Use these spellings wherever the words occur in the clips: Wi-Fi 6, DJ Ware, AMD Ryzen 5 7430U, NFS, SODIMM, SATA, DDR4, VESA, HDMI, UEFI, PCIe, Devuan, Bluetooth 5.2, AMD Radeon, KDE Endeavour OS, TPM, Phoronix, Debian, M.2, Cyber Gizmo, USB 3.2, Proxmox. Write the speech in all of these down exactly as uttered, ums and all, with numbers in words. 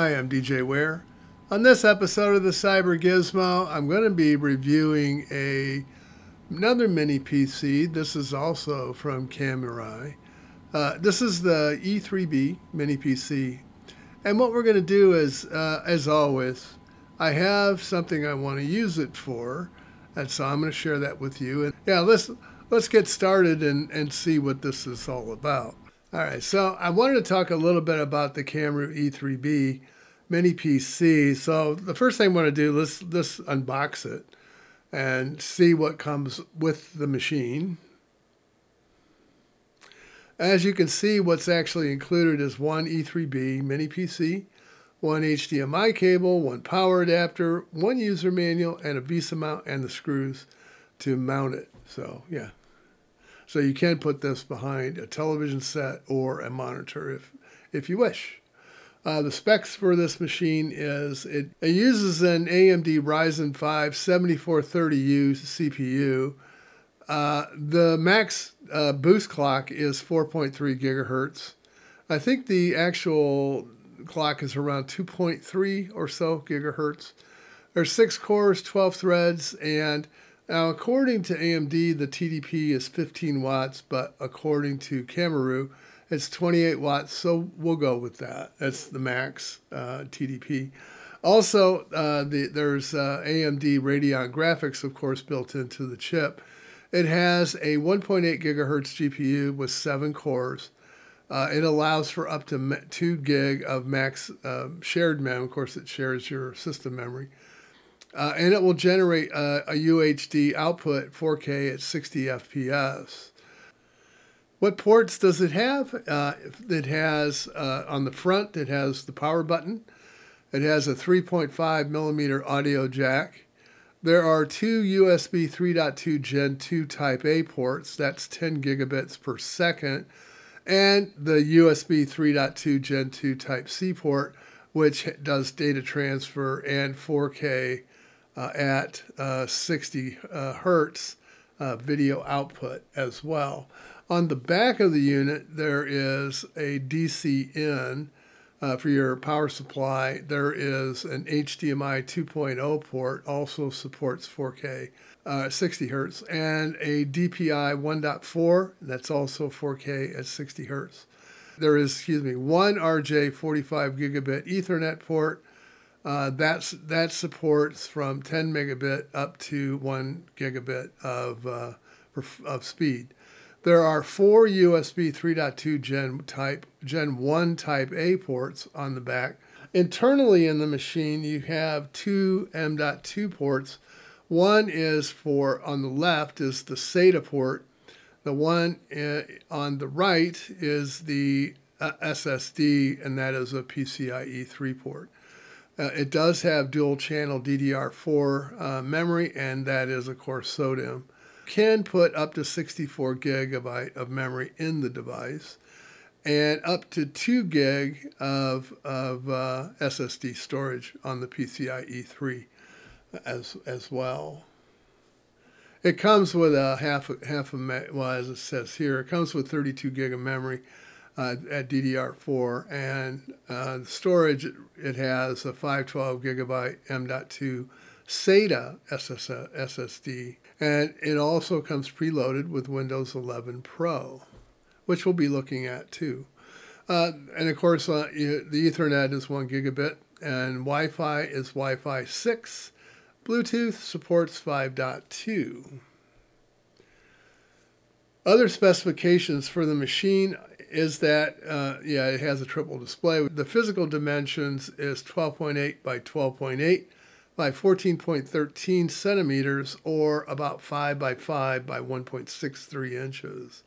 Hi, I'm D J Ware. On this episode of the Cyber Gizmo, I'm going to be reviewing a, another mini P C. This is also from Kamrui. Uh, this is the E three B mini P C. And what we're going to do is, uh, as always, I have something I want to use it for. And so I'm going to share that with you. And yeah, let's, let's get started and, and see what this is all about. All right, so I wanted to talk a little bit about the Kamrui E three B mini P C. So the first thing I want to do, let's, let's unbox it and see what comes with the machine. As you can see, what's actually included is one E three B mini P C, one H D M I cable, one power adapter, one user manual, and a VESA mount and the screws to mount it. So yeah. So you can put this behind a television set or a monitor if, if you wish. Uh, the specs for this machine is it, it uses an A M D Ryzen five seventy-four thirty U C P U. Uh, the max uh, boost clock is four point three gigahertz. I think the actual clock is around two point three or so gigahertz. There's six cores, twelve threads, and now, according to A M D, the T D P is fifteen watts, but according to Kamrui, it's twenty-eight watts, so we'll go with that. That's the max uh, T D P. Also, uh, the, there's uh, A M D Radeon graphics, of course, built into the chip. It has a one point eight gigahertz G P U with seven cores. Uh, it allows for up to two gig of max uh, shared mem. Of course, it shares your system memory. Uh, and it will generate uh, a U H D output four K at sixty F P S. What ports does it have? Uh, it has, uh, on the front, it has the power button. It has a three point five millimeter audio jack. There are two U S B three point two Gen two Type A ports. That's ten gigabits per second. And the U S B three point two Gen two Type C port, which does data transfer and four K Uh, at uh, sixty hertz uh, video output as well. On the back of the unit, there is a D C in uh, for your power supply. There is an H D M I two point oh port, also supports four K, uh, sixty hertz, and a D P I one point four, that's also four K at sixty hertz. There is, excuse me, one R J forty-five gigabit Ethernet port. Uh, that's, that supports from ten megabit up to one gigabit of, uh, of speed. There are four U S B three point two Gen, type, Gen one Type A ports on the back. Internally in the machine, you have two M dot two ports. One is for, on the left, is the SATA port. The one on the right is the uh, S S D, and that is a P C I E three port. Uh, it does have dual-channel D D R four uh, memory, and that is, of course, SODIMM. Can put up to sixty-four gigabyte of memory in the device, and up to two gig of, of uh, S S D storage on the P C I E three as, as well. It comes with a half a, half a well, as it says here, it comes with thirty-two gig of memory. Uh, at D D R four, and uh, the storage, it has a five twelve gigabyte M dot two SATA S S S S D, and it also comes preloaded with Windows eleven Pro, which we'll be looking at too. Uh, and of course, uh, the Ethernet is one gigabit, and Wi-Fi is Wi-Fi six. Bluetooth supports five point two. Other specifications for the machine is that, uh, yeah, it has a triple display. The physical dimensions is twelve point eight by twelve point eight by fourteen point one three centimeters, or about five by five by one point six three inches.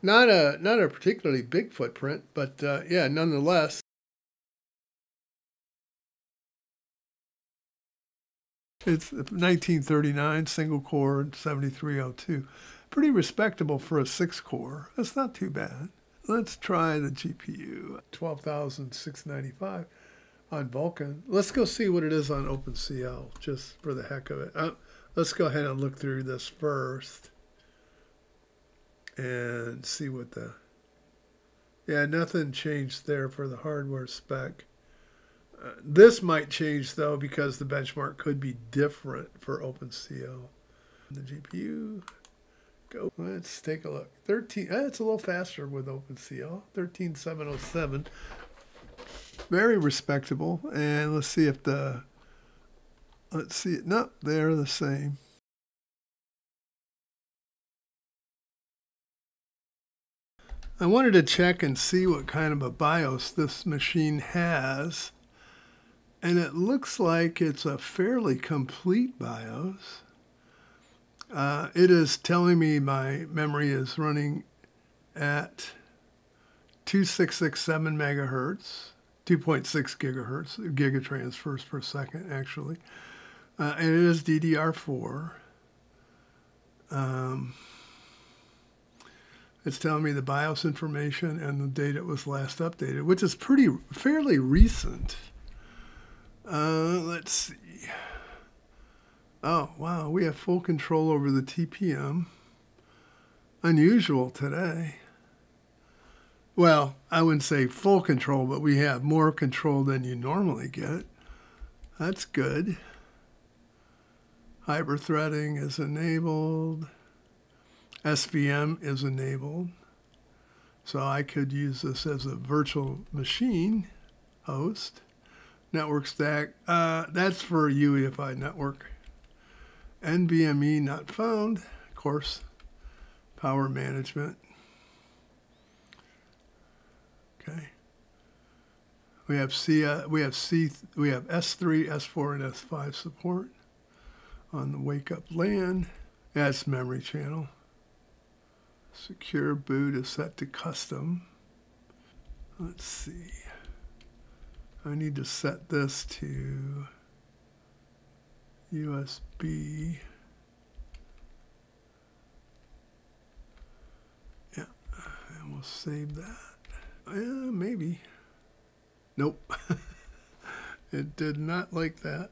Not a, not a particularly big footprint, but uh, yeah, nonetheless. It's nineteen thirty-nine, single core, seventy-three oh two. Pretty respectable for a six core. That's not too bad. Let's try the G P U, twelve thousand six hundred ninety-five on Vulkan. Let's go see what it is on OpenCL, just for the heck of it. Uh, let's go ahead and look through this first and see what the... Yeah, nothing changed there for the hardware spec. Uh, this might change, though, because the benchmark could be different for OpenCL. The G P U, go. Let's take a look. thirteen, eh, it's a little faster with OpenCL. thirteen seven oh seven. Very respectable. And let's see if the, let's see. Nope, they're the same. I wanted to check and see what kind of a BIOS this machine has. And it looks like it's a fairly complete BIOS. Uh, it is telling me my memory is running at two six six seven megahertz, two point six gigahertz, gigatransfers per second, actually. Uh, and it is D D R four. Um, It's telling me the BIOS information and the date it was last updated, which is pretty fairly recent. Uh, let's see. Oh, wow. We have full control over the T P M. Unusual today. Well, I wouldn't say full control, but we have more control than you normally get. That's good. Hyper-threading is enabled. S V M is enabled, so I could use this as a virtual machine host. Network stack, uh, that's for U E F I network. N V M E not found, of course. Power management. Okay. We have C, uh, we have C, we have S three, S four, and S five support on the wake up LAN. That's memory channel. Secure boot is set to custom. Let's see. I need to set this to U S B. Yeah, and we'll save that. Yeah, maybe. Nope. It did not like that.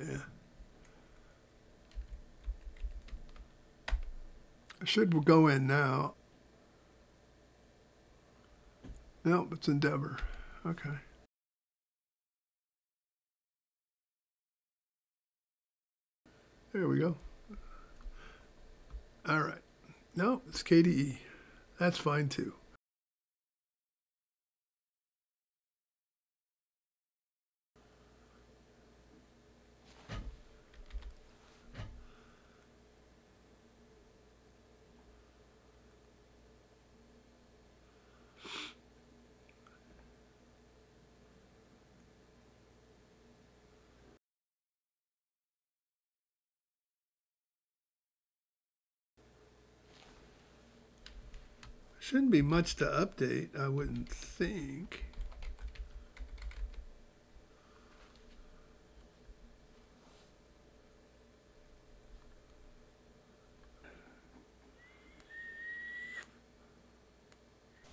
Yeah. I should go in now. Nope, it's Endeavour. Okay. There we go. All right. No, it's K D E. That's fine too. Shouldn't be much to update, I wouldn't think.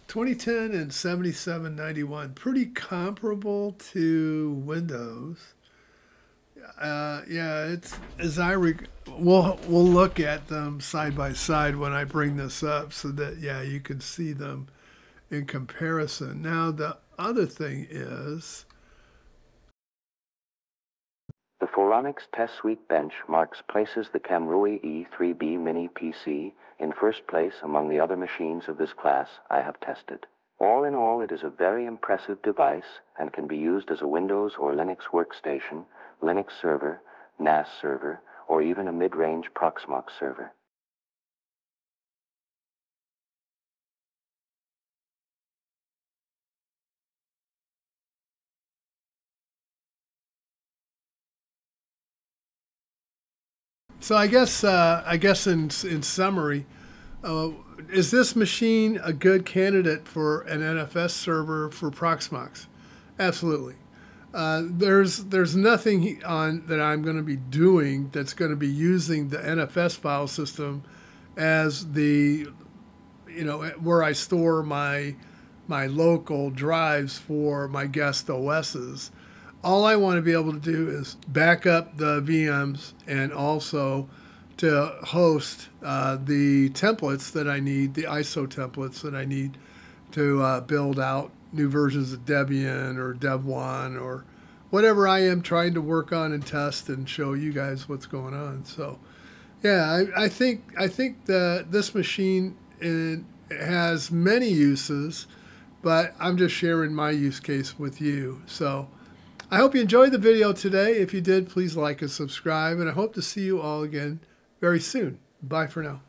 twenty ten and seventy-seven ninety-one, pretty comparable to Windows. Uh, yeah, it's as I rec we'll we'll look at them side by side when I bring this up, so that yeah, you can see them in comparison. Now the other thing is the Phoronix test suite benchmarks places the Kamrui E three B mini P C in first place among the other machines of this class I have tested. All in all, it is a very impressive device and can be used as a Windows or Linux workstation, Linux server, N A S server, or even a mid-range Proxmox server. So I guess, uh, I guess in, in summary, uh, is this machine a good candidate for an N F S server for Proxmox? Absolutely. Uh, there's there's nothing on that I'm going to be doing that's going to be using the N F S file system as the, you know, where I store my my local drives for my guest O Ss. All I want to be able to do is back up the V Ms and also to host uh, the templates that I need, the I S O templates that I need to uh, build out new versions of Debian or Devuan or whatever I am trying to work on and test and show you guys what's going on. So, yeah, I, I think I think that this machine it has many uses, but I'm just sharing my use case with you. So I hope you enjoyed the video today. If you did, please like and subscribe, and I hope to see you all again very soon. Bye for now.